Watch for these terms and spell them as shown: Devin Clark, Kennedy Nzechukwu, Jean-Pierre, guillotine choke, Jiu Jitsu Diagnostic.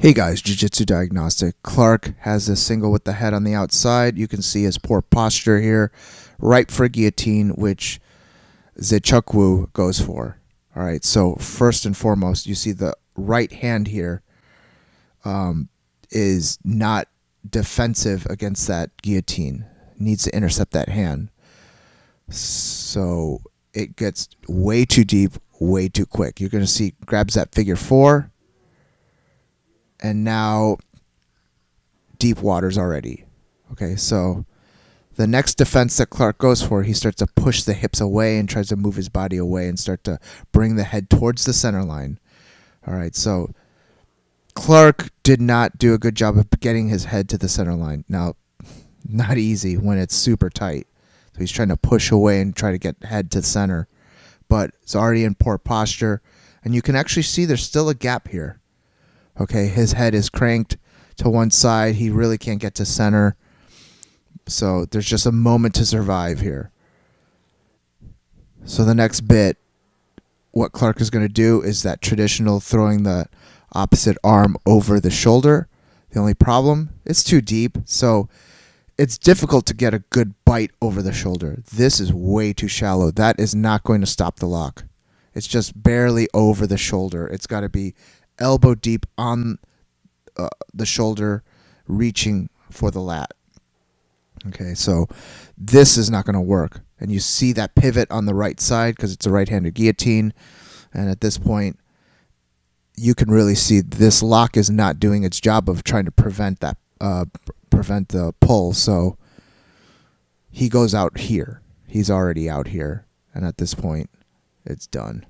Hey guys, Jiu Jitsu Diagnostic. Clark has this single with the head on the outside. You can see his poor posture here. Right for guillotine, which Nzechukwu goes for. All right, so first and foremost, you see the right hand here is not defensive against that guillotine. Needs to intercept that hand. So it gets way too deep, way too quick. You're going to see grabs that figure four. And now deep waters already. Okay, so the next defense that Clark goes for, he starts to push the hips away and tries to move his body away and start to bring the head towards the center line. All right, so Clark did not do a good job of getting his head to the center line. Now, not easy when it's super tight. So he's trying to push away and try to get head to center, but it's already in poor posture. And you can actually see there's still a gap here. Okay, his head is cranked to one side. He really can't get to center. So there's just a moment to survive here. So the next bit, what Clark is going to do is that traditional throwing the opposite arm over the shoulder. The only problem, it's too deep. So it's difficult to get a good bite over the shoulder. This is way too shallow. That is not going to stop the lock. It's just barely over the shoulder. It's got to be elbow deep on the shoulder, reaching for the lat. Okay, so this is not going to work. And you see that pivot on the right side because it's a right-handed guillotine. And at this point, you can really see this lock is not doing its job of trying to prevent that, prevent the pull. So he goes out here. He's already out here. And at this point, it's done.